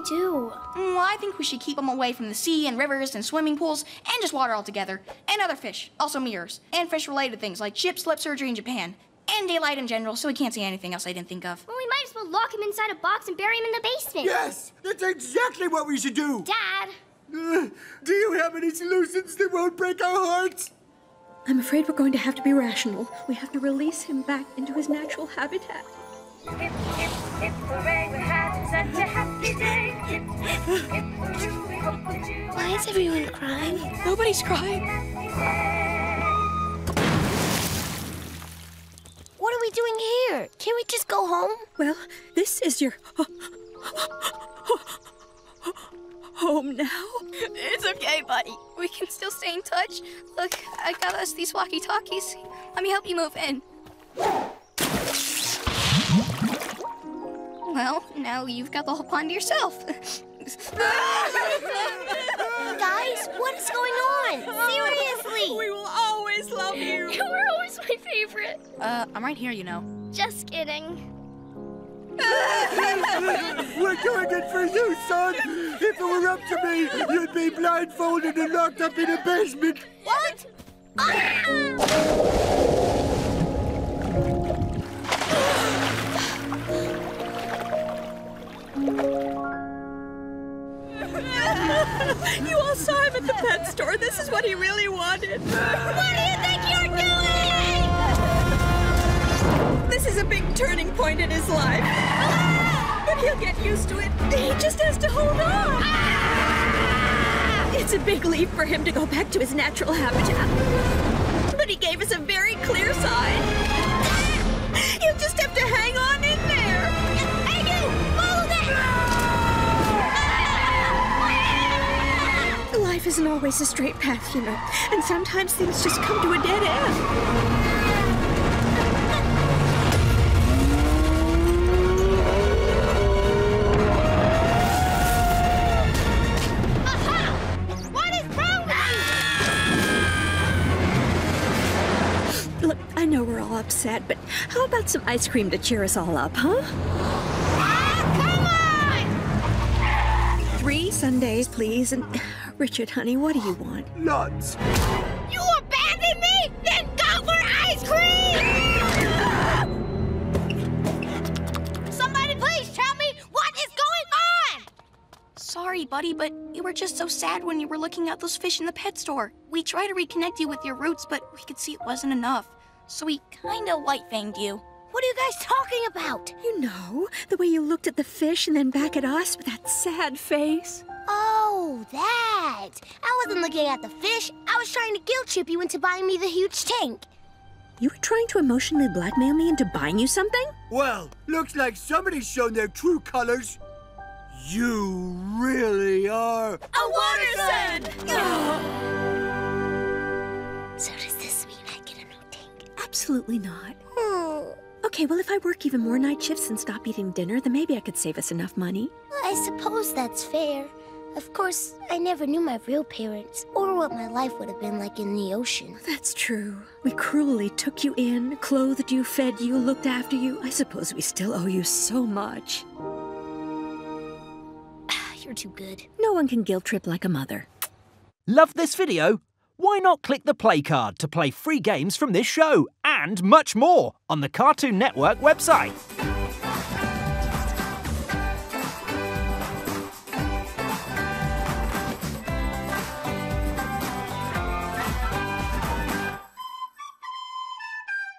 we do? Well, I think we should keep them away from the sea and rivers and swimming pools and just water altogether. And other fish, also mirrors. And fish-related things like ship slip surgery in Japan. And daylight in general, so we can't see anything else I didn't think of. Well, we might as well lock him inside a box and bury him in the basement. Yes! That's exactly what we should do! Dad! Do you have any solutions that won't break our hearts? I'm afraid we're going to have to be rational. We have to release him back into his natural habitat. If hooray, we're having such a happy day. If we hope that you... Why is everyone crying? Nobody's crying. What are we doing here? Can't we just go home? Well, this is your... home now? It's okay, buddy. We can still stay in touch. Look, I got us these walkie-talkies. Let me help you move in. Well, now you've got the whole pond to yourself. Guys, what is going on? Seriously! We will always love you. You were always my favorite. I'm right here, you know. Just kidding. We're doing it for you, son! If it were up to me, you'd be blindfolded and locked up in a basement! What? You all saw him at the pet store. This is what he really wanted. What do you think you're doing? This is a big turning point in his life. But he'll get used to it. He just has to hold on. It's a big leap for him to go back to his natural habitat. But he gave us a very clear sign. He'll just have to hang on in there. Life isn't always a straight path, you know, and sometimes things just come to a dead end. Aha! What is wrong with you? Look, I know we're all upset, but how about some ice cream to cheer us all up, huh? Ah, come on! 3 sundaes, please, and... Richard, honey, what do you want? Nuts. You abandoned me? Then go for ice cream! Somebody please tell me what is going on! Sorry, buddy, but you were just so sad when you were looking at those fish in the pet store. We tried to reconnect you with your roots, but we could see it wasn't enough. So we kinda white-fanged you. What are you guys talking about? You know, the way you looked at the fish and then back at us with that sad face. Oh, that! I wasn't looking at the fish. I was trying to guilt trip you into buying me the huge tank. You were trying to emotionally blackmail me into buying you something? Well, looks like somebody's shown their true colors. You really are... a Watterson! So does this mean I get a new tank? Absolutely not. Oh. Okay, well, if I work even more night shifts and stop eating dinner, then maybe I could save us enough money. Well, I suppose that's fair. Of course, I never knew my real parents, or what my life would have been like in the ocean. That's true. We cruelly took you in, clothed you, fed you, looked after you. I suppose we still owe you so much. You're too good. No one can guilt trip like a mother. Love this video? Why not click the play card to play free games from this show and much more on the Cartoon Network website?